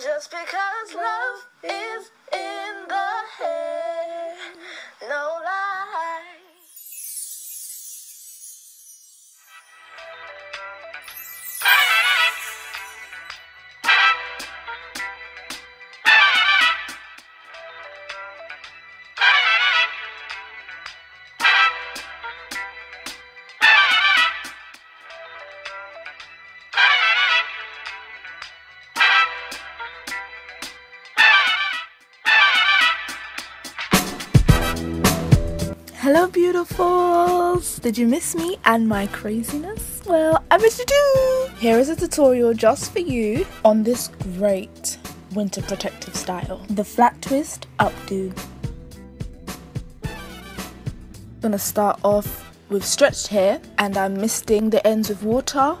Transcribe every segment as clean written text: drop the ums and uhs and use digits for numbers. just because love is in the air, no lie. Hello beautifuls! Did you miss me and my craziness? Well, I missed you too! Here is a tutorial just for you on this great winter protective style. The flat twist updo. I'm gonna start off with stretched hair and I'm misting the ends with water.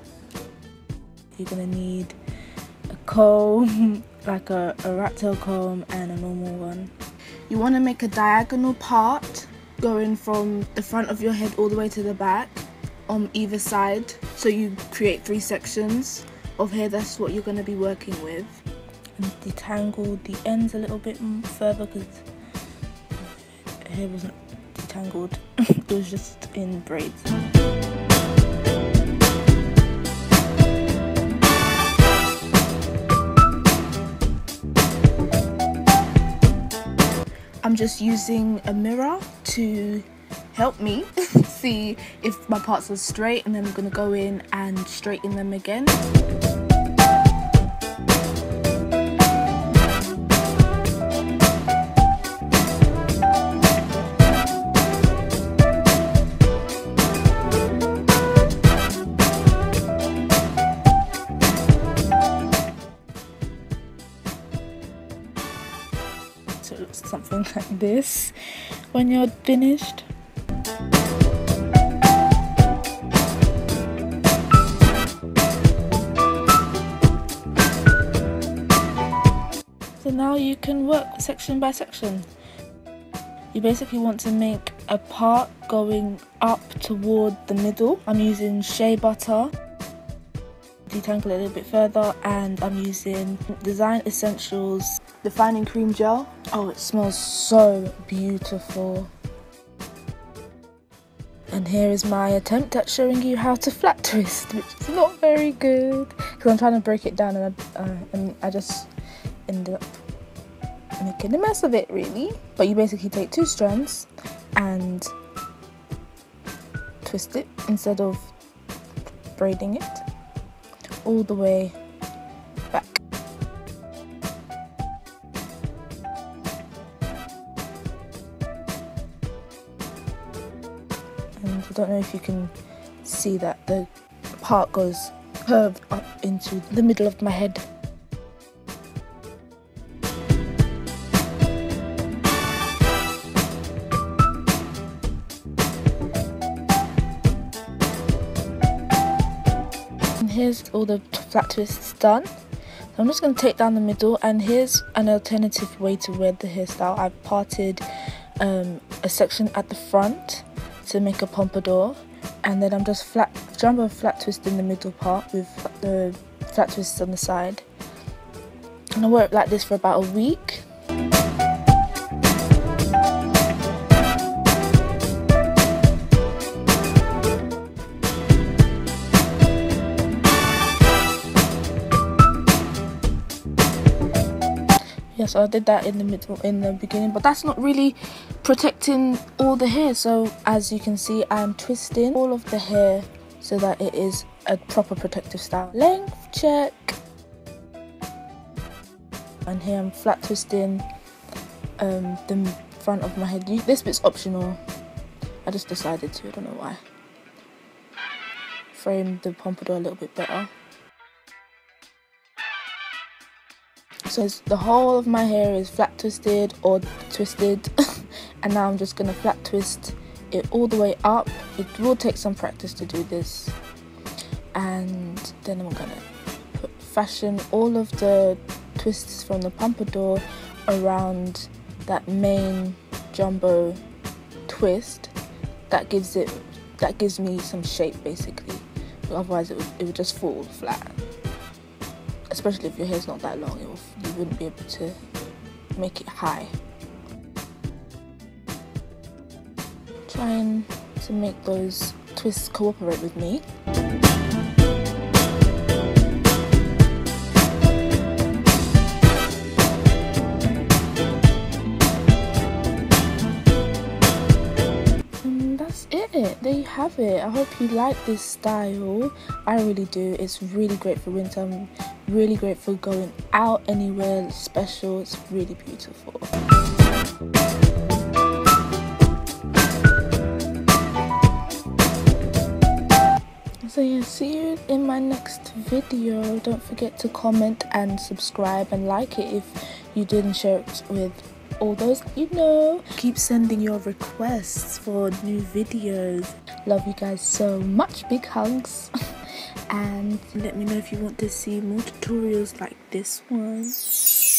You're gonna need a comb, like a rat tail comb and a normal one. You wanna make a diagonal part going from the front of your head all the way to the back on either side, so you create three sections of hair. That's what you're going to be working with, and detangle the ends a little bit further because hair wasn't detangled. It was just in braids. I'm just using a mirror to help me see if my parts are straight, and then I'm gonna go in and straighten them again. So it looks something like this when you're finished. So now you can work section by section. You basically want to make a part going up toward the middle. I'm using shea butter. Detangle it a little bit further, and I'm using Design Essentials Defining Cream Gel. Oh, it smells so beautiful. And here is my attempt at showing you how to flat twist, which is not very good because I'm trying to break it down, and I just ended up making a mess of it really. But you basically take two strands and twist it instead of braiding it all the way back. And I don't know if you can see that the part goes curved up into the middle of my head. Here's all the flat twists done. So I'm just going to take down the middle, and here's an alternative way to wear the hairstyle. I've parted a section at the front to make a pompadour, and then I'm just flat twist in the middle part with the flat twists on the side. And I wear it like this for about a week. Yeah, so I did that in the beginning, but that's not really protecting all the hair. So as you can see, I'm twisting all of the hair so that it is a proper protective style. Length check. And here I'm flat twisting the front of my head. This bit's optional. I just decided to, I don't know why. Frame the pompadour a little bit better. So the whole of my hair is flat twisted or twisted, and now I'm just going to flat twist it all the way up. It will take some practice to do this, and then I'm going to fashion all of the twists from the pompadour around that main jumbo twist. That gives me some shape basically, otherwise it would just fall flat. especially if your hair's not that long, you wouldn't be able to make it high. Trying to make those twists cooperate with me. There you have it. I hope you like this style. I really do. It's really great for winter. I'm really great for going out anywhere special. It's really beautiful. So yeah, see you in my next video. Don't forget to comment and subscribe and like it if you did, and share it with all those you know. Keep sending your requests for new videos. Love you guys so much. Big hugs. And let me know if you want to see more tutorials like this one.